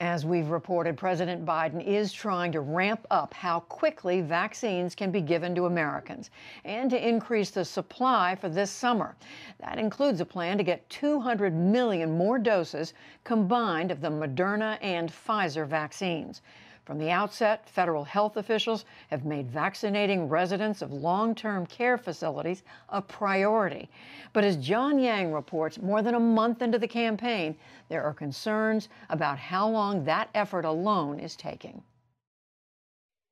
As we've reported, President Biden is trying to ramp up how quickly vaccines can be given to Americans and to increase the supply for this summer. That includes a plan to get 200 million more doses combined of the Moderna and Pfizer vaccines. From the outset, federal health officials have made vaccinating residents of long-term care facilities a priority. But as John Yang reports, more than a month into the campaign, there are concerns about how long that effort alone is taking.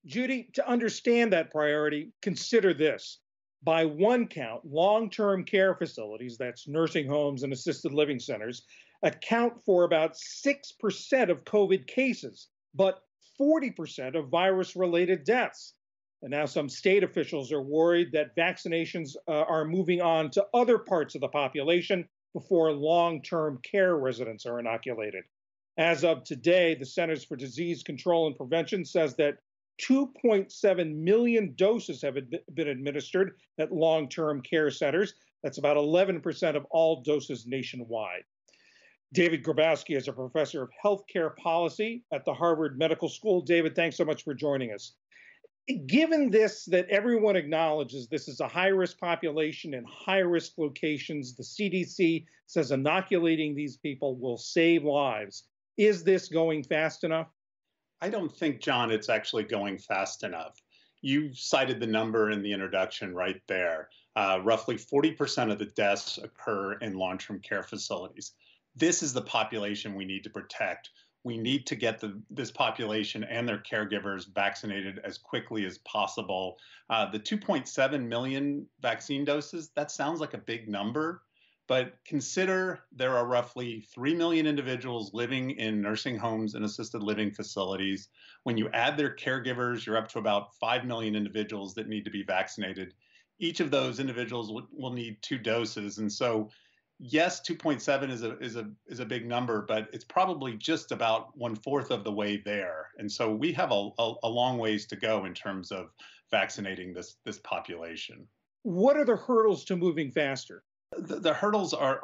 Judy, to understand that priority, consider this. By one count, long-term care facilities, that's nursing homes and assisted living centers, account for about 6% of COVID cases, but 40% of virus-related deaths. And now some state officials are worried that vaccinations are moving on to other parts of the population before long-term care residents are inoculated. As of today, the Centers for Disease Control and Prevention says that 2.7 million doses have been administered at long-term care centers. That's about 11% of all doses nationwide. David Grabowski is a professor of healthcare policy at the Harvard Medical School. David, thanks so much for joining us. Given this, that everyone acknowledges this is a high-risk population in high-risk locations, the CDC says inoculating these people will save lives. Is this going fast enough? I don't think, John, it's actually going fast enough. You cited the number in the introduction right there. Roughly 40% of the deaths occur in long-term care facilities. This is the population we need to protect. We need to get this population and their caregivers vaccinated as quickly as possible. The 2.7 million vaccine doses, that sounds like a big number, but consider there are roughly 3 million individuals living in nursing homes and assisted living facilities. When you add their caregivers, you're up to about 5 million individuals that need to be vaccinated. Each of those individuals will need 2 doses, and so yes, 2.7 is a big number, but it's probably just about 1/4 of the way there. And so we have a long ways to go in terms of vaccinating this population. What are the hurdles to moving faster? The hurdles are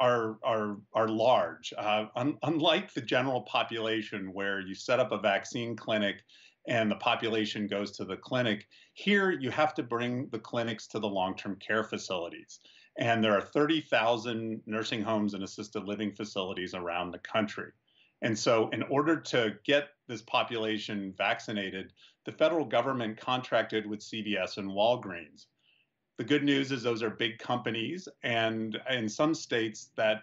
large. Unlike the general population where you set up a vaccine clinic and the population goes to the clinic, here you have to bring the clinics to the long-term care facilities. And there are 30,000 nursing homes and assisted living facilities around the country. And so in order to get this population vaccinated, the federal government contracted with CVS and Walgreens. The good news is those are big companies, and in some states that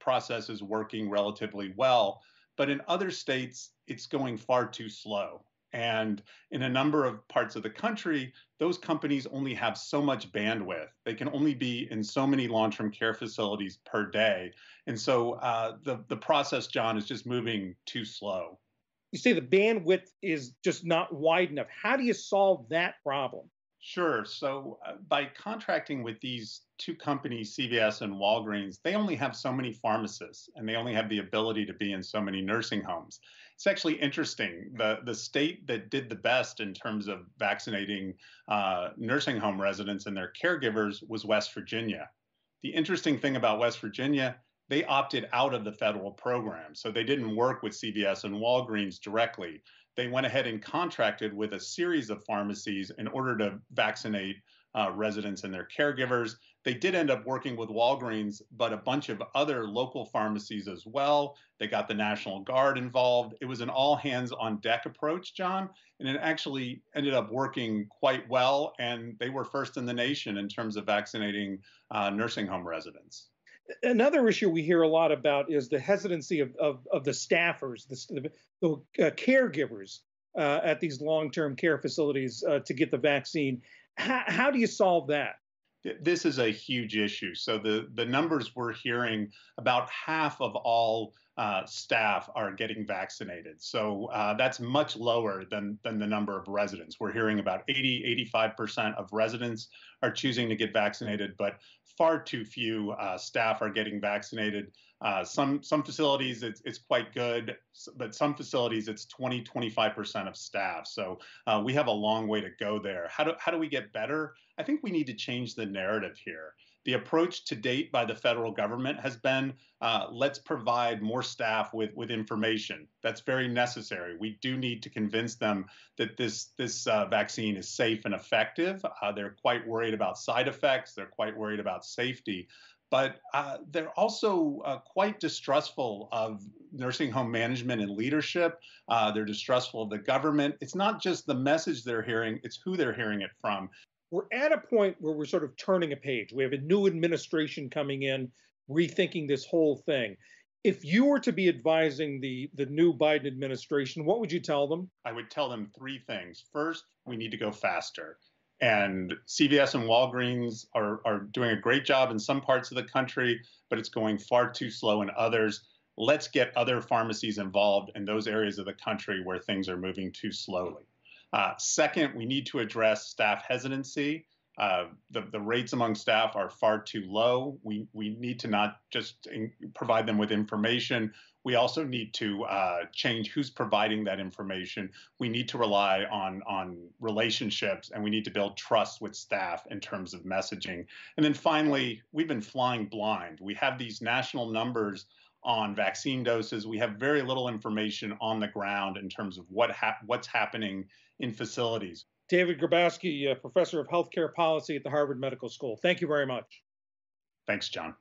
process is working relatively well, but in other states it's going far too slow. And in a number of parts of the country, those companies only have so much bandwidth. They can only be in so many long-term care facilities per day. And so the process, John, is just moving too slow. You say the bandwidth is just not wide enough. How do you solve that problem? Sure. So by contracting with these 2 companies, CVS and Walgreens, they only have so many pharmacists and they only have the ability to be in so many nursing homes. It's actually interesting. The state that did the best in terms of vaccinating nursing home residents and their caregivers was West Virginia. The interesting thing about West Virginia, they opted out of the federal program. So they didn't work with CVS and Walgreens directly. They went ahead and contracted with a series of pharmacies in order to vaccinate residents and their caregivers. They did end up working with Walgreens, but a bunch of other local pharmacies as well. They got the National Guard involved. It was an all-hands-on-deck approach, John, and it actually ended up working quite well, and they were first in the nation in terms of vaccinating nursing home residents. Another issue we hear a lot about is the hesitancy of the staffers, the caregivers at these long-term care facilities to get the vaccine. How do you solve that? This is a huge issue. So the numbers we're hearing, about half of all staff are getting vaccinated. So that's much lower than the number of residents. We're hearing about 85% of residents are choosing to get vaccinated, but far too few staff are getting vaccinated. Some facilities it's quite good, but some facilities it's 20–25% of staff. So we have a long way to go there. How do we get better? I think we need to change the narrative here. The approach to date by the federal government has been, let's provide more staff with information. That's very necessary. We do need to convince them that this vaccine is safe and effective. They're quite worried about side effects. They're quite worried about safety. But they're also quite distrustful of nursing home management and leadership. They're distrustful of the government. It's not just the message they're hearing, it's who they're hearing it from. We're at a point where we're sort of turning a page. We have a new administration coming in, rethinking this whole thing. If you were to be advising the new Biden administration, what would you tell them? I would tell them three things. First, we need to go faster. And CVS and Walgreens are doing a great job in some parts of the country, but it's going far too slow in others. Let's get other pharmacies involved in those areas of the country where things are moving too slowly. Second, we need to address staff hesitancy. The rates among staff are far too low. We need to not just provide them with information. We also need to change who's providing that information. We need to rely on relationships, and we need to build trust with staff in terms of messaging. And then finally, we've been flying blind. We have these national numbers on vaccine doses. We have very little information on the ground in terms of what's happening in facilities. David Grabowski, professor of healthcare policy at the Harvard Medical School. Thank you very much. Thanks, John.